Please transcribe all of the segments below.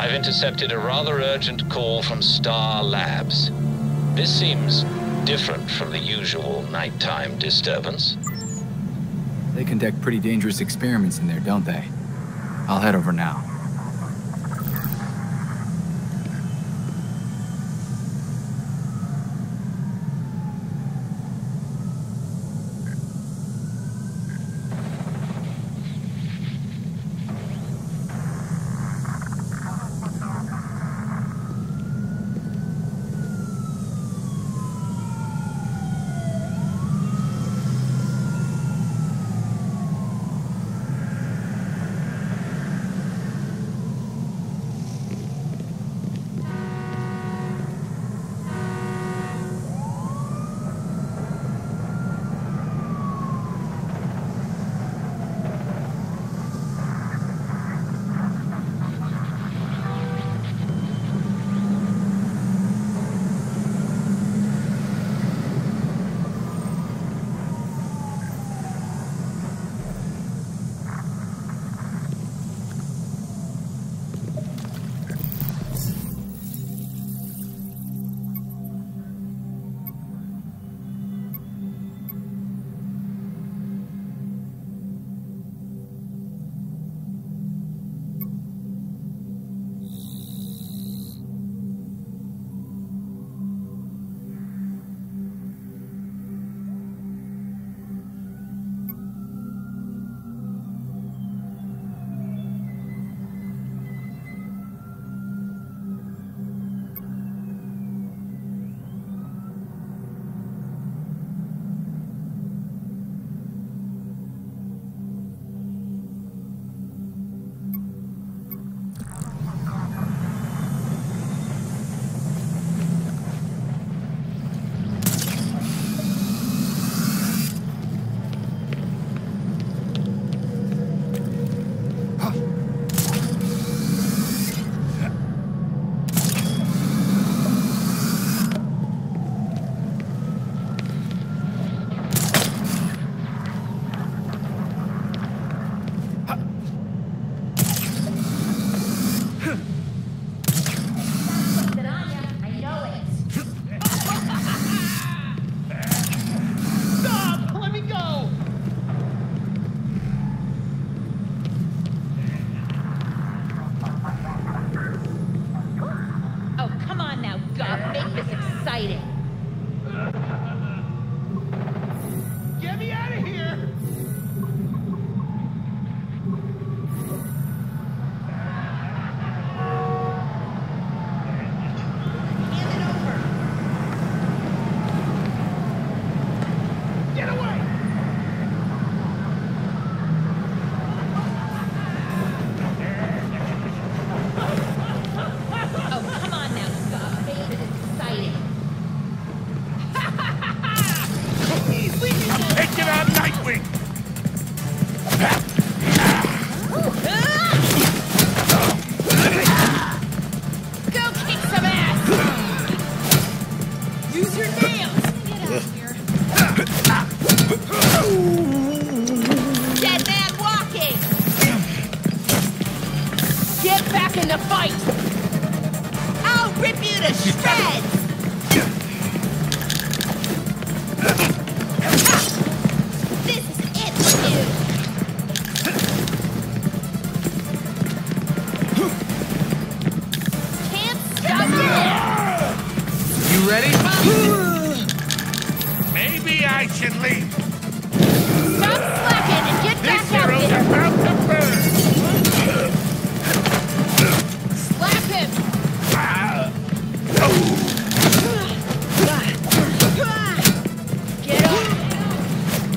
I've intercepted a rather urgent call from Star Labs. This seems different from the usual nighttime disturbance. They conduct pretty dangerous experiments in there, don't they? I'll head over now.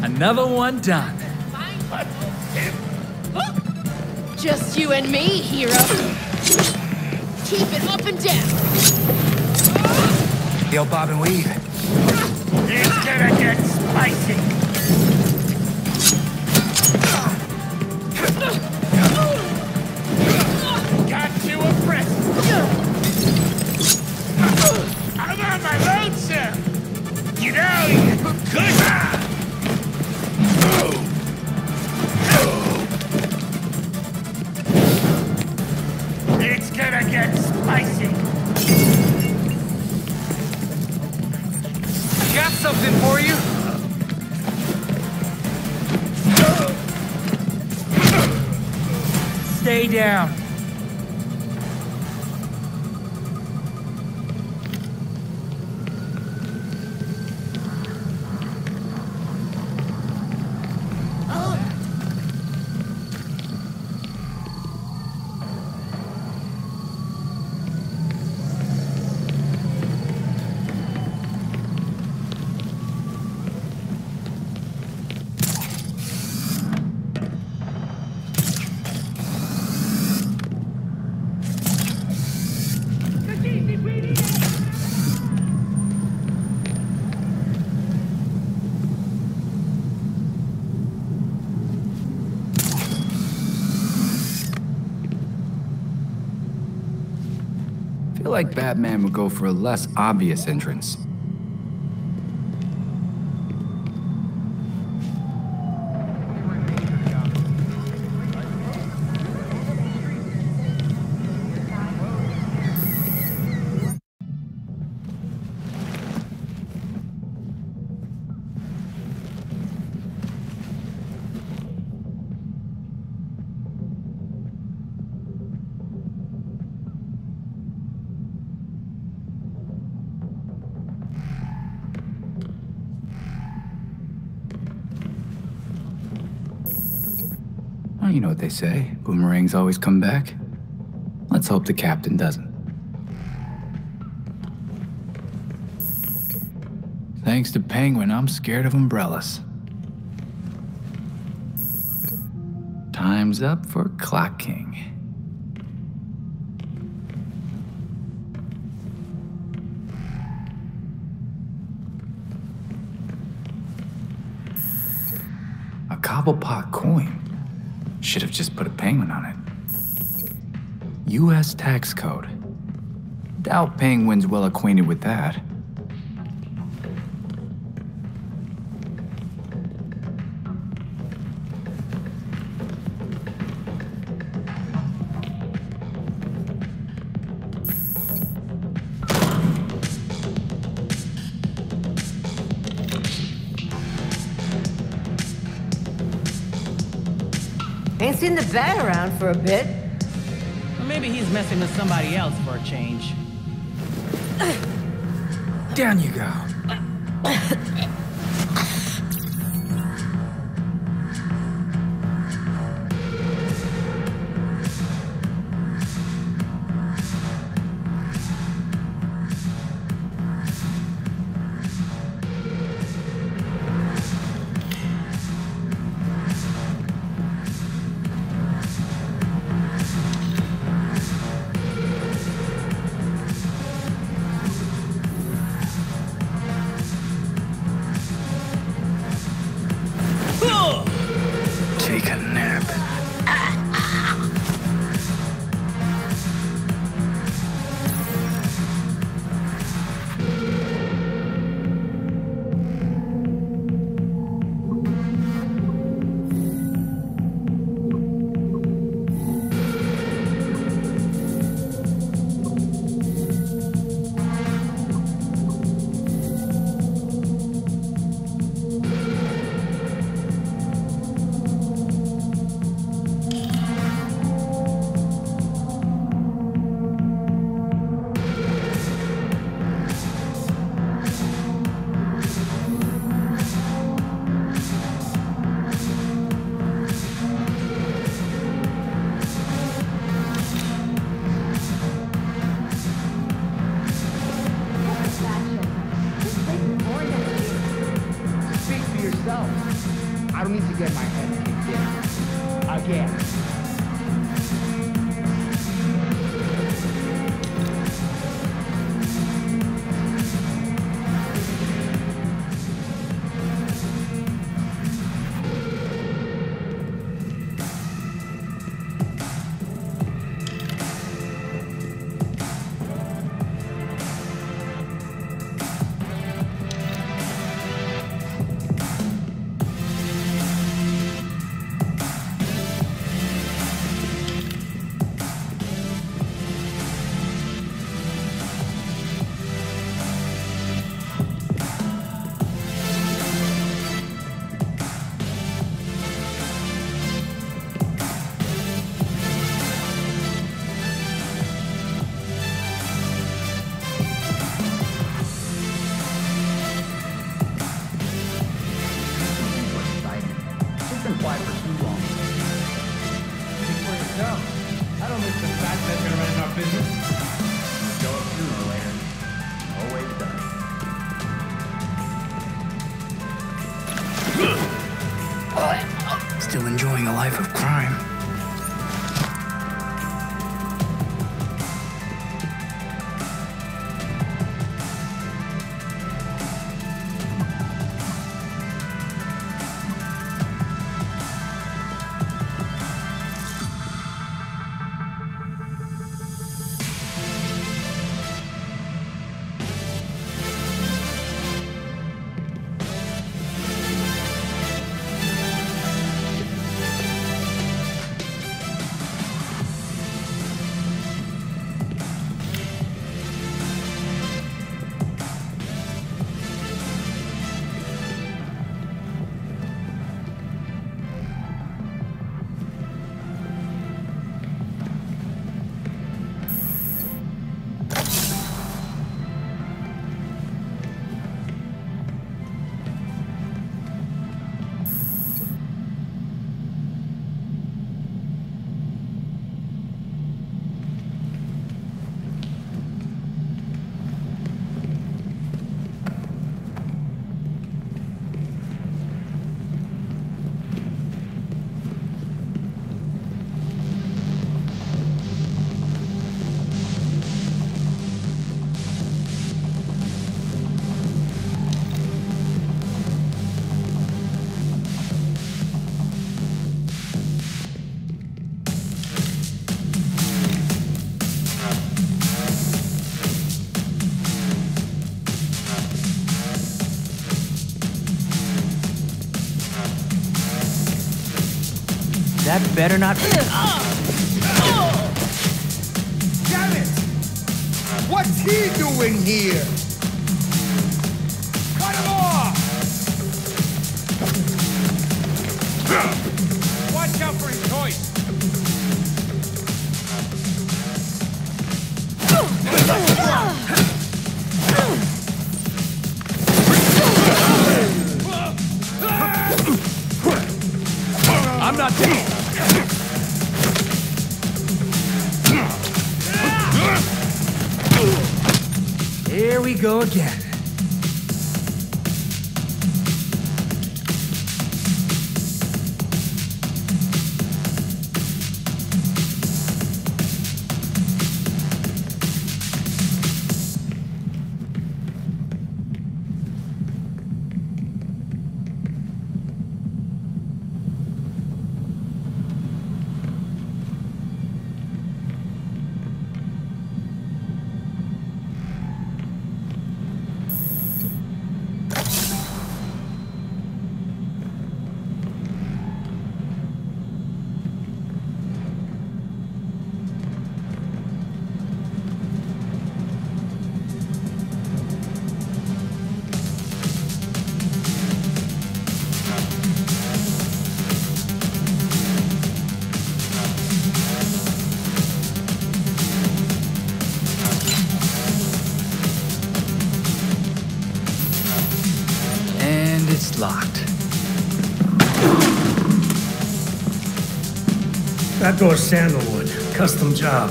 Another one done. Just you and me, hero. Keep it up and down. Yo, bob and weave. It's gonna get spicy. Got you oppressed. I'm on my road, sir. You know, you could. It's gonna get Stay down. Like Batman would go for a less obvious entrance. You know what they say, boomerangs always come back. Let's hope the captain doesn't. Thanks to Penguin, I'm scared of umbrellas. Time's up for Clock King. A Cobblepot coin. Should have just put a penguin on it. U.S. tax code. Doubt Penguin's well acquainted with that. Ain't seen the bat around for a bit. Or maybe he's messing with somebody else for a change. Down you go. myself. I don't think the fat that's gonna run in our business. I'll go up sooner or later. Always does. Still enjoying a life of crime. That better not be. Damn it! What's he doing here? Cut him off! Watch out for his choice! I'm not dead. Here we go again. Outdoor sandalwood, custom job.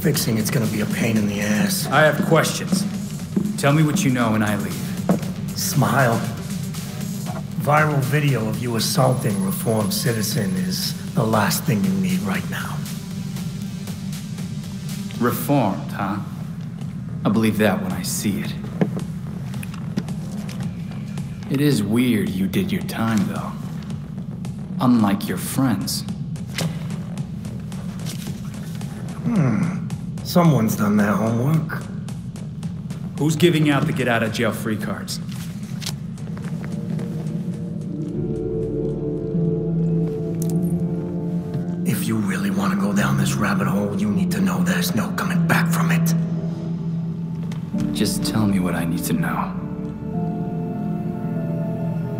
Fixing it's gonna be a pain in the ass. I have questions. Tell me what you know and I leave. Smile. Viral video of you assaulting reformed citizen is the last thing you need right now. Reformed, huh? I believe that when I see it. It is weird you did your time though. Unlike your friends. Someone's done their homework. Who's giving out the get-out-of-jail-free cards? If you really want to go down this rabbit hole, you need to know there's no coming back from it. Just tell me what I need to know.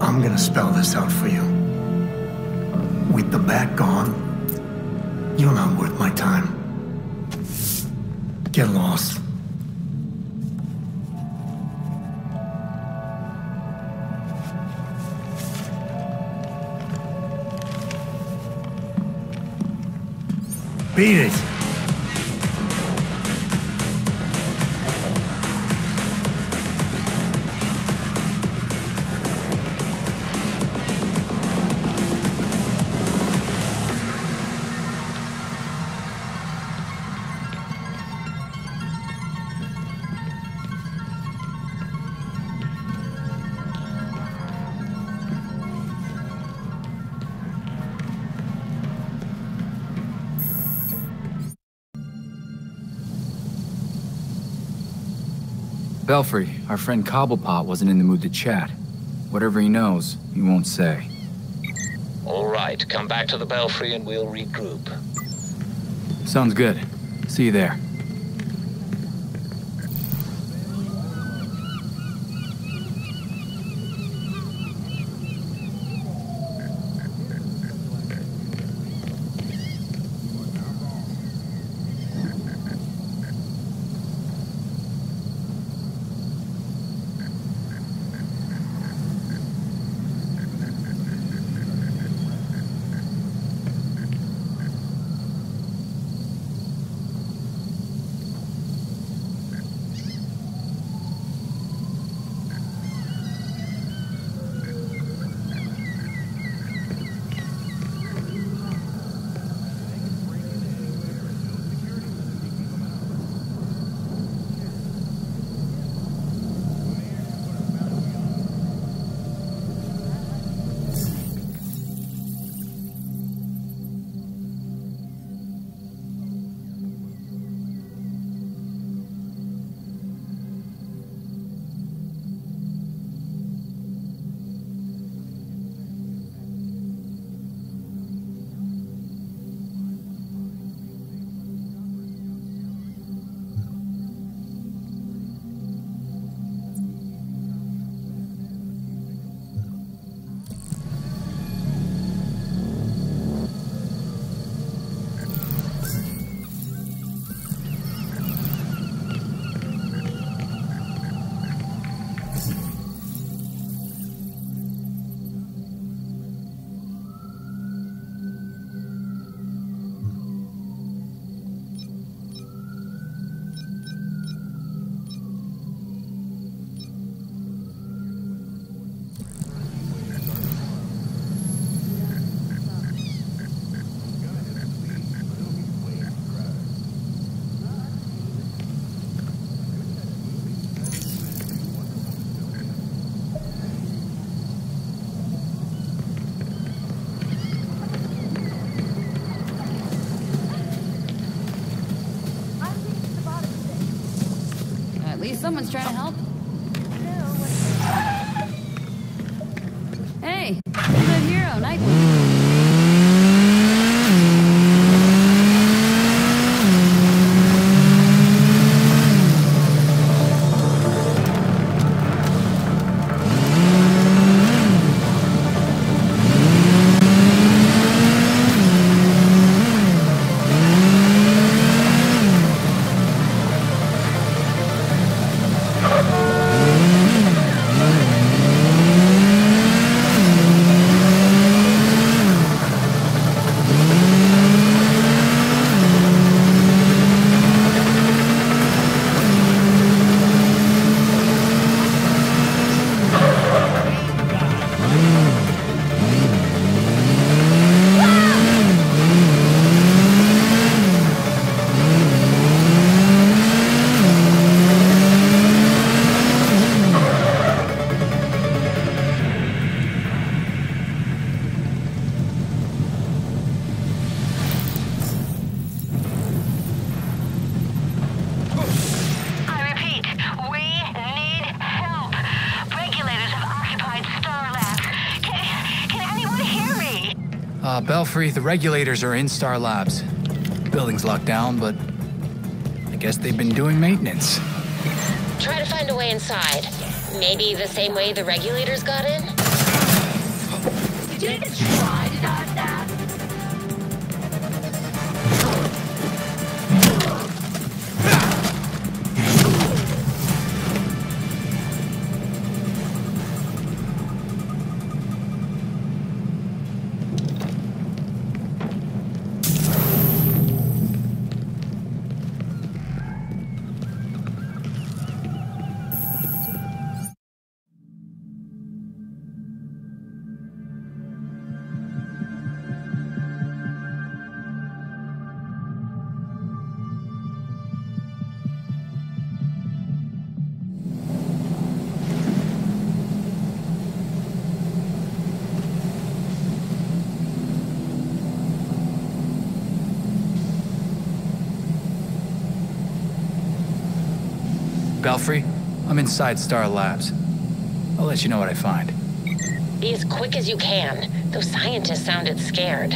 I'm gonna spell this out for you. With the back gone, you're not worth my time. Get lost. Beat it. Belfry, our friend Cobblepot wasn't in the mood to chat. Whatever he knows, he won't say. All right, come back to the Belfry and we'll regroup. Sounds good. See you there. Someone's trying to help. Hey, you're the hero, Belfry, the regulators are in Star Labs. The building's locked down, but I guess they've been doing maintenance. Try to find a way inside. Maybe the same way the regulators got in? Did you just try to dodge that? Belfry, I'm inside Star Labs. I'll let you know what I find. Be as quick as you can. Those scientists sounded scared.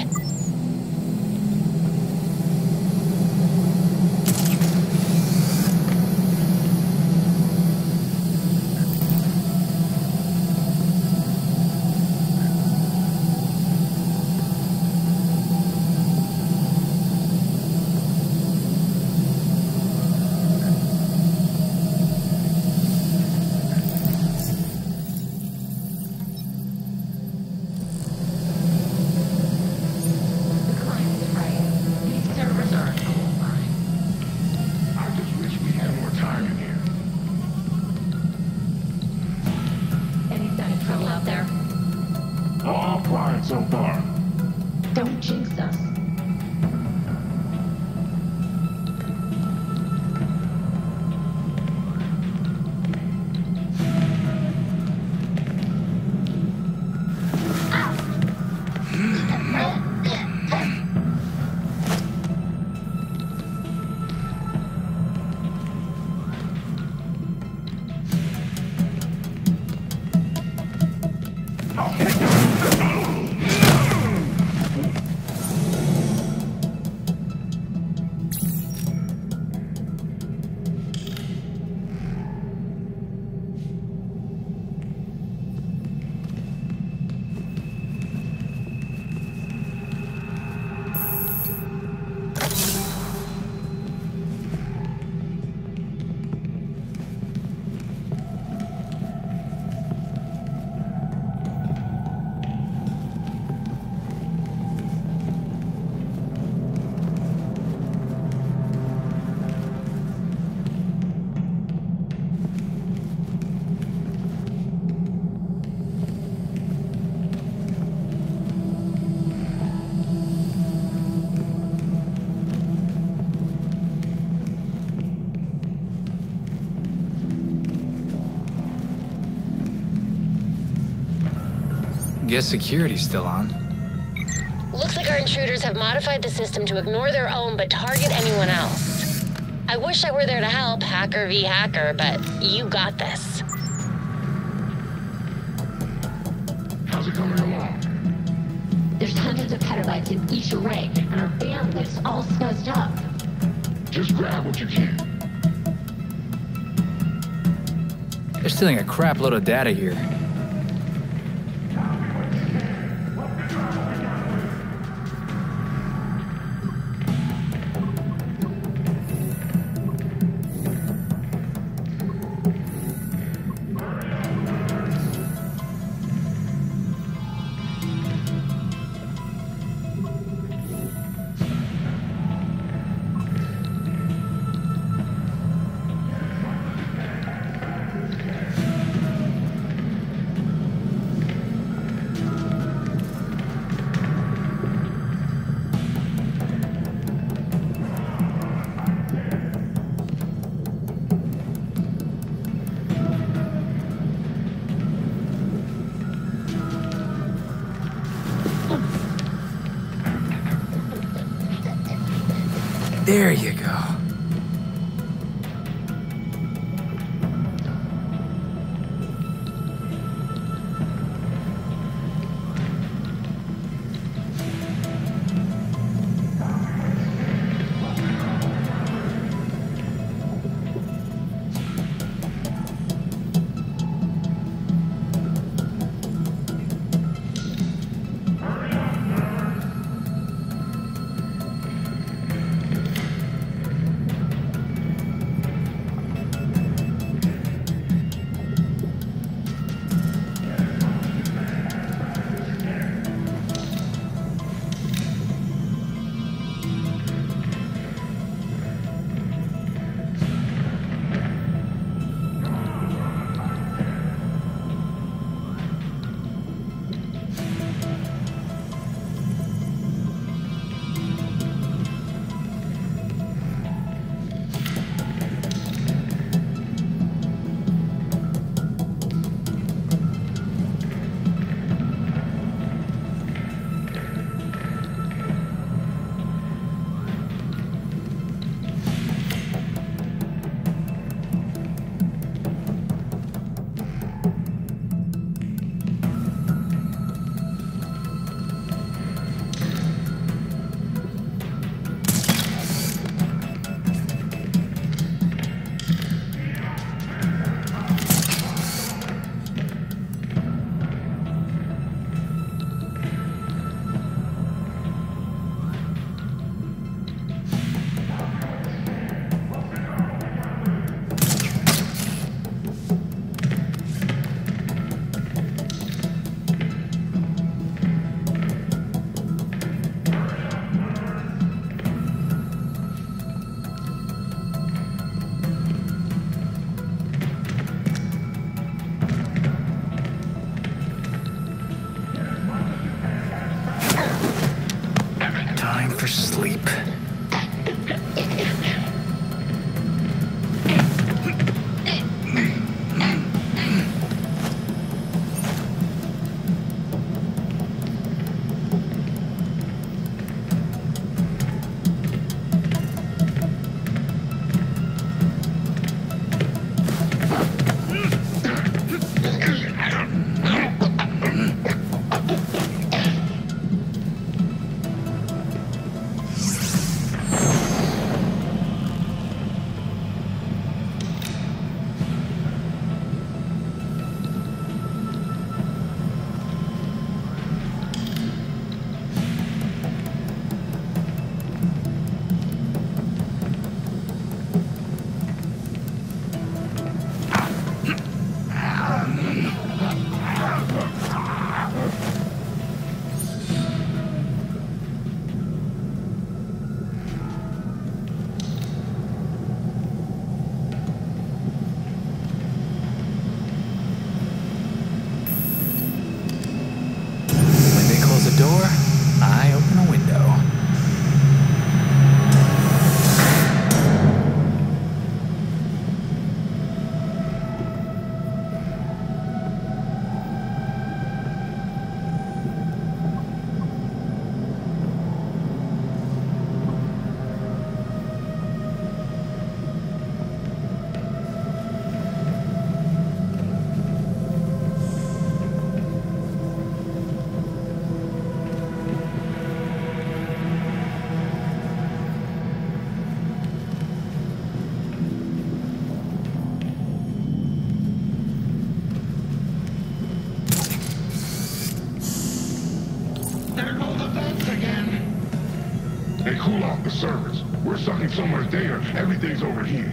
Guess security's still on. Looks like our intruders have modified the system to ignore their own but target anyone else. I wish I were there to help, hacker v hacker, but you got this. How's it coming along? There's hundreds of petabytes in each array, and our bandwidth's all scuzzed up. Just grab what you can. They're stealing a crap load of data here. There you go. Everything's overheating.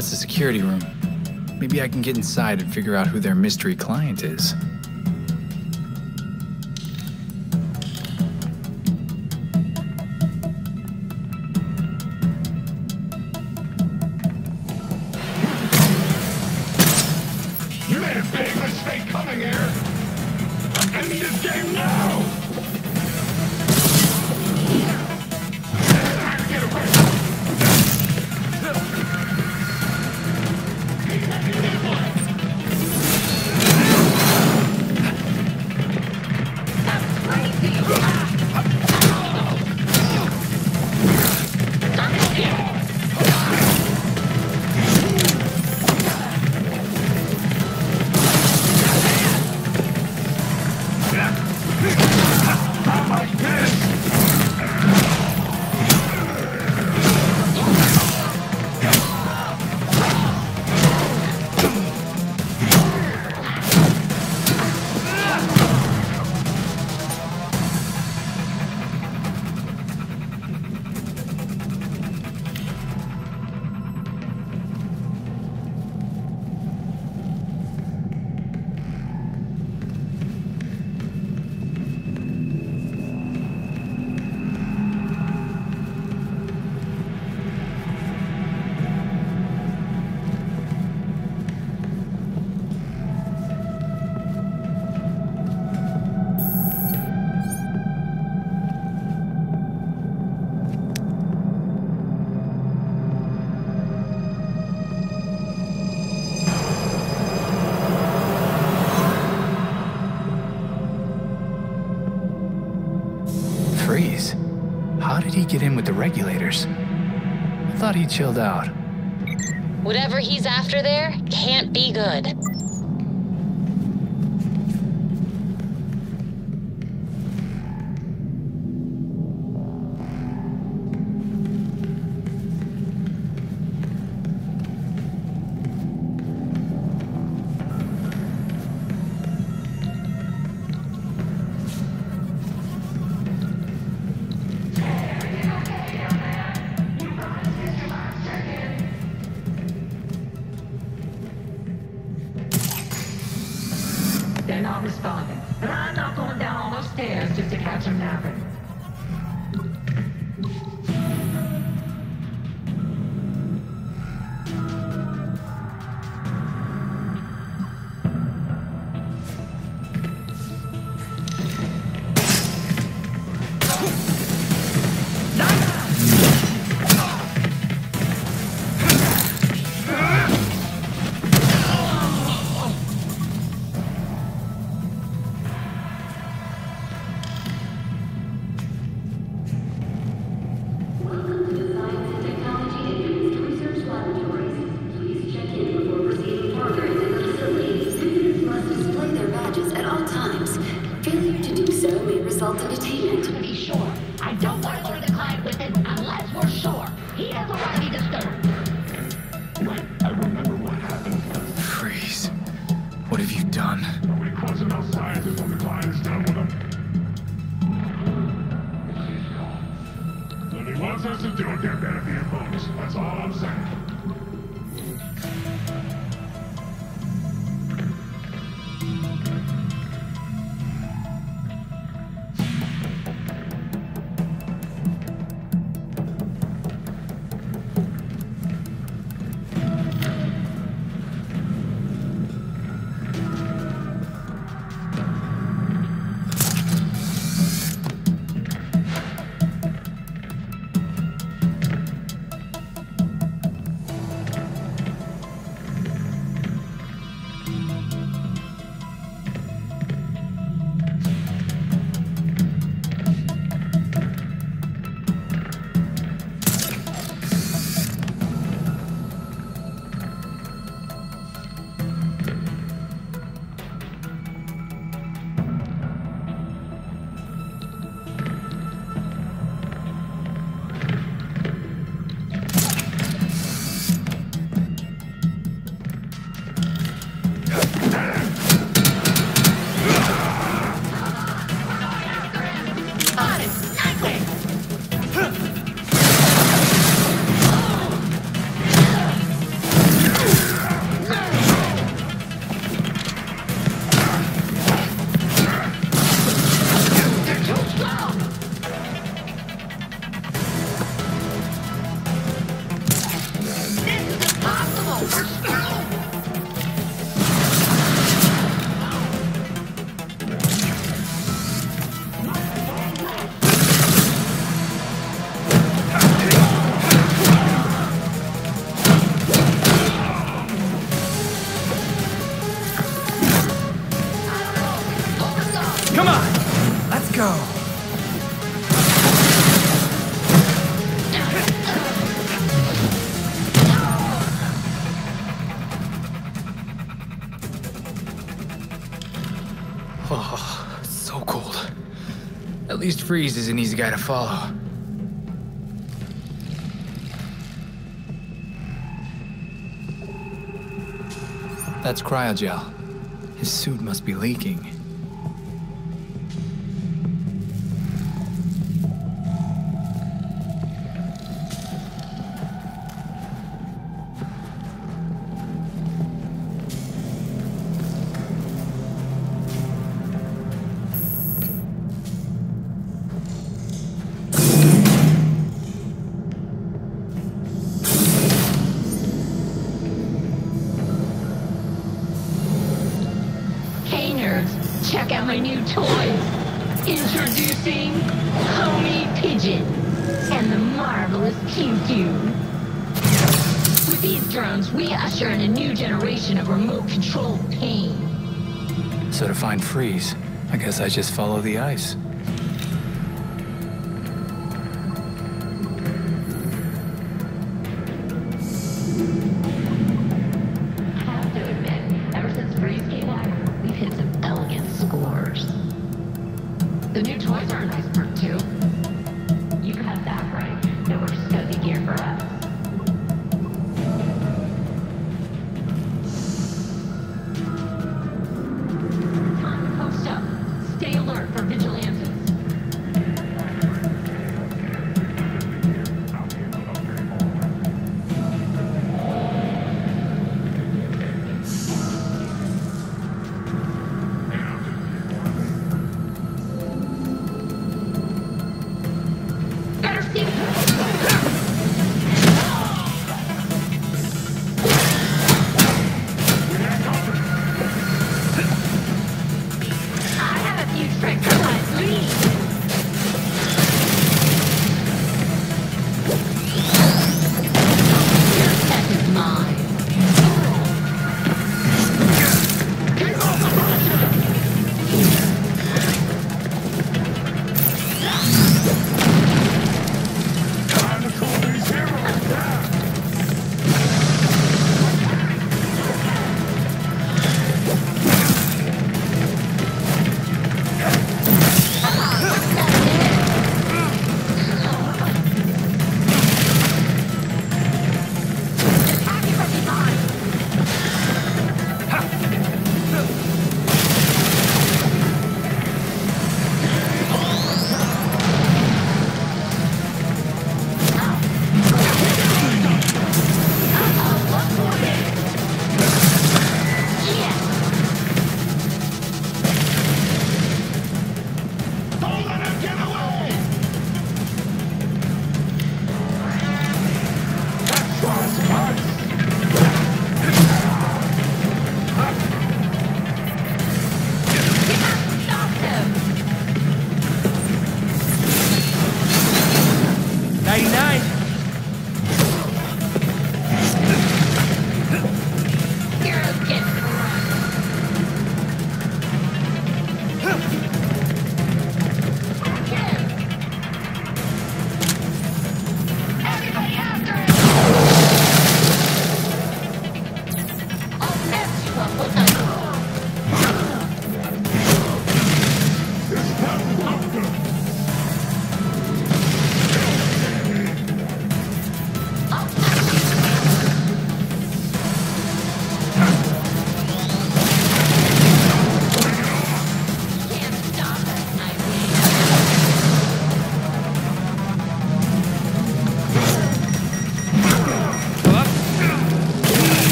That's the security room. Maybe I can get inside and figure out who their mystery client is. Get in with the regulators. I thought he chilled out. Whatever he's after there can't be good. Come on! Let's go! At least Freeze is an easy guy to follow. That's cryogel. His suit must be leaking. Freeze. I guess I just follow the ice.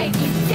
Thank you.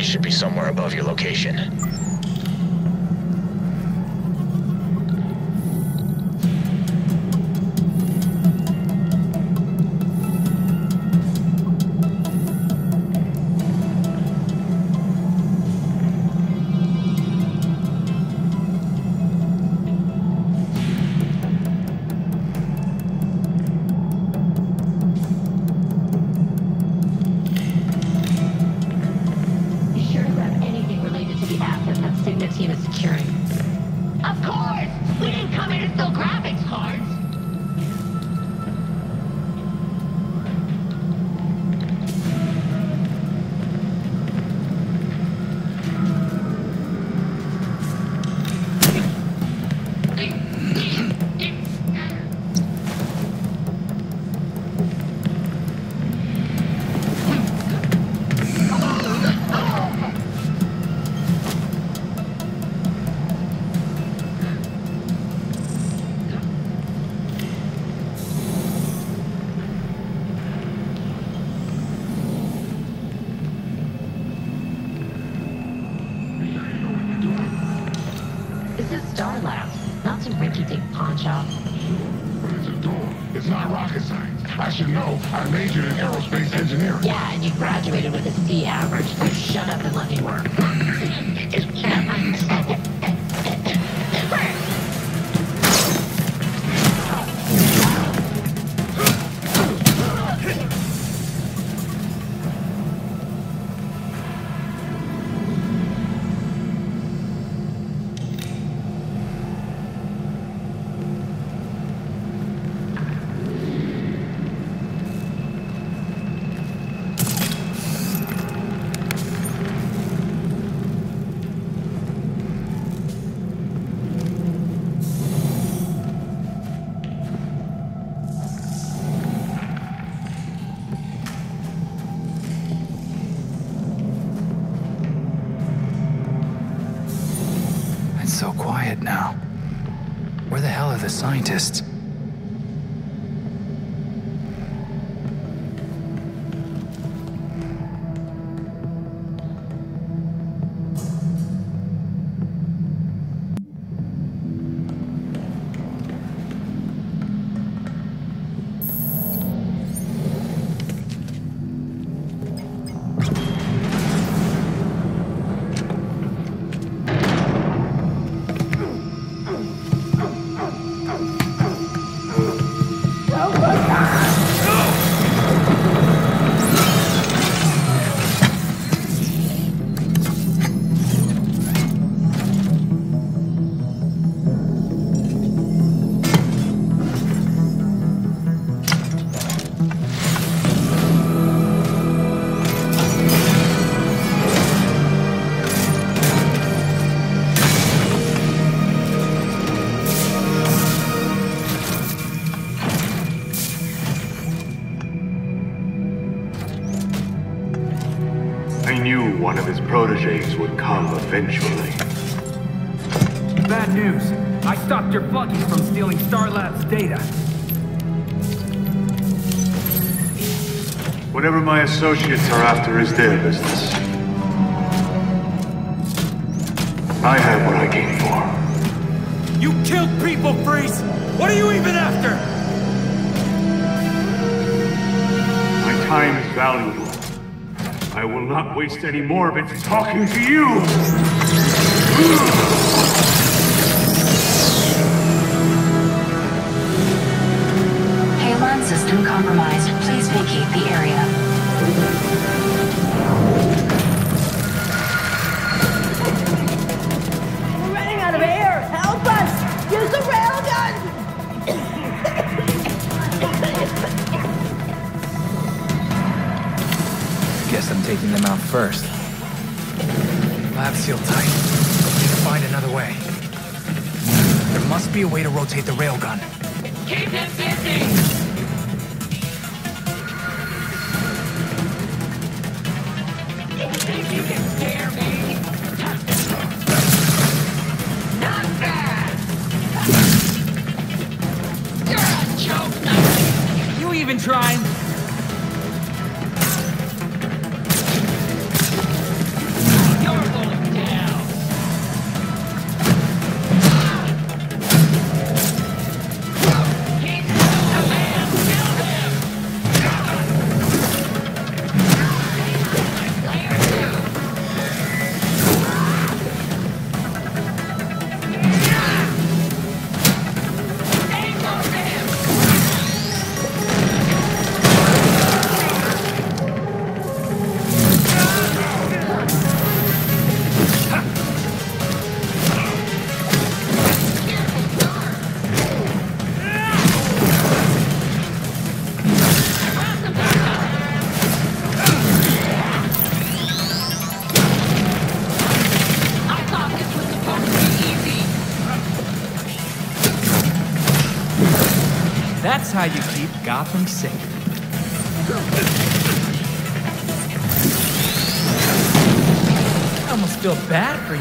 It should be somewhere above your location. This is Star Labs, not some rinky-dink pawn shop. Where's the door? It's not rocket science. I should know. I majored in aerospace engineering. Yeah, and you graduated with a C average. So shut up and let me work. So quiet now. Where the hell are the scientists? One of his proteges would come eventually. Bad news. I stopped your buggies from stealing Star Labs data. Whatever my associates are after is their business. I have what I came for. You killed people, Freeze! What are you even after? My time is valuable. I will not waste any more of it talking to you! Halon system compromised. Please vacate the area. We're running out of air! Help us! Use the railgun! Guess I'm taking them out first. Lab sealed tight. We need to find another way. There must be a way to rotate the railgun. Keep them busy! That's how you keep Gotham safe. I almost feel bad for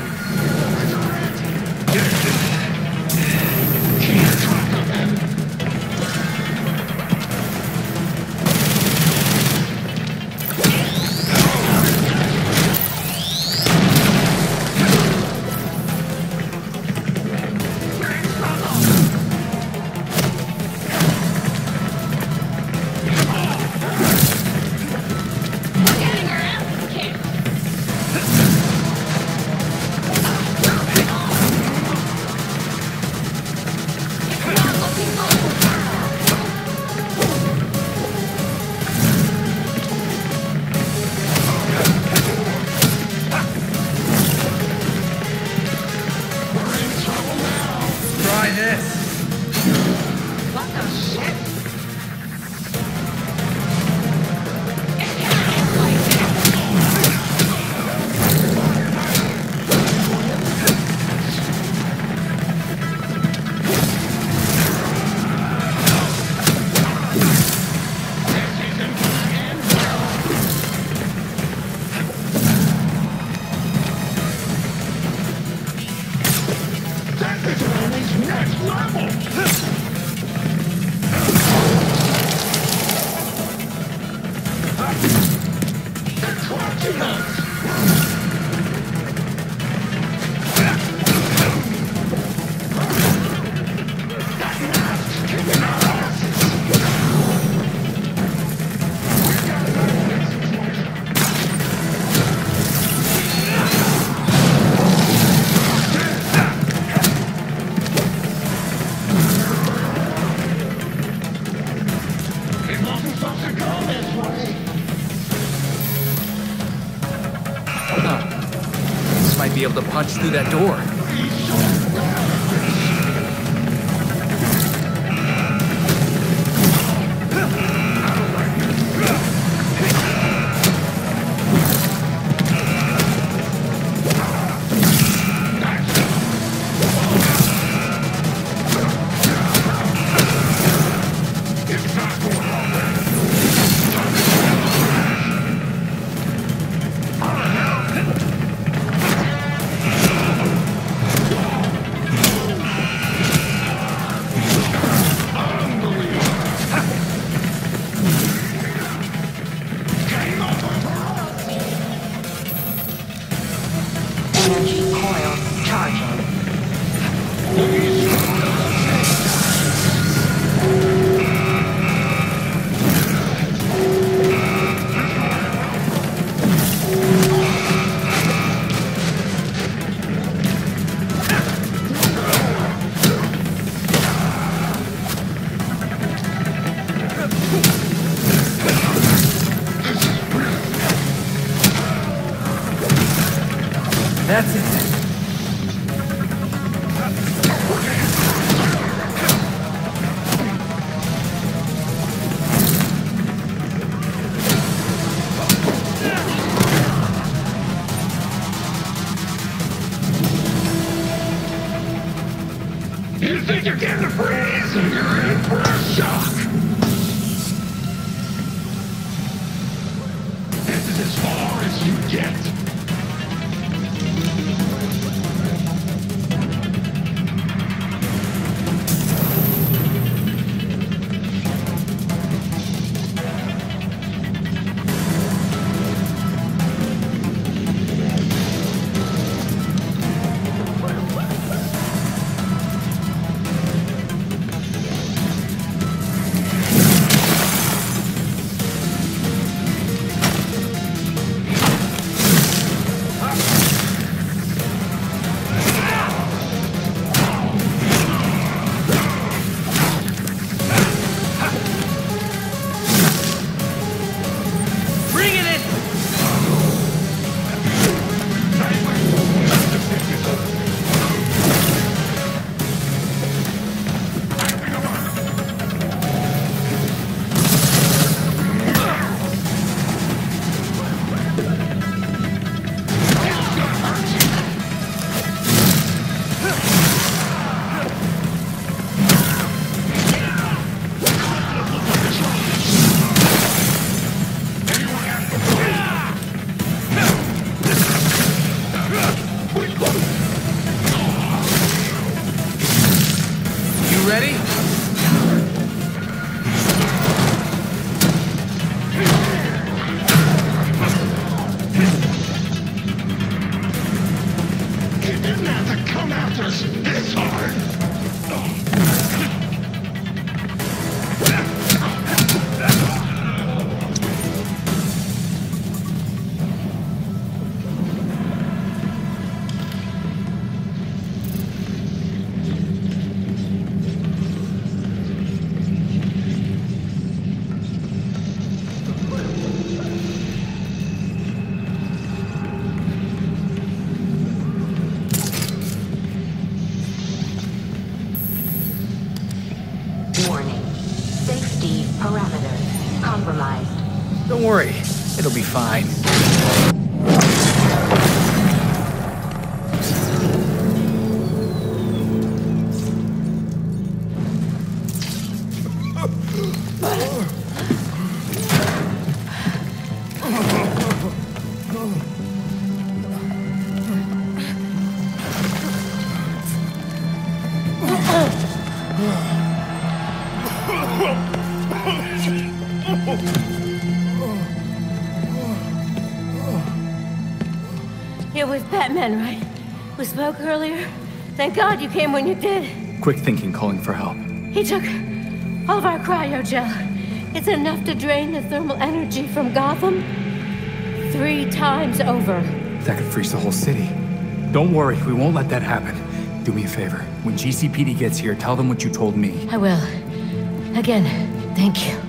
be able to punch through that door. worry, it'll be fine. Right? We spoke earlier. Thank God you came when you did. Quick thinking calling for help. He took all of our cryogel. It's enough to drain the thermal energy from Gotham 3 times over. That could freeze the whole city. Don't worry, we won't let that happen. Do me a favor. When GCPD gets here, tell them what you told me. I will. Again, thank you.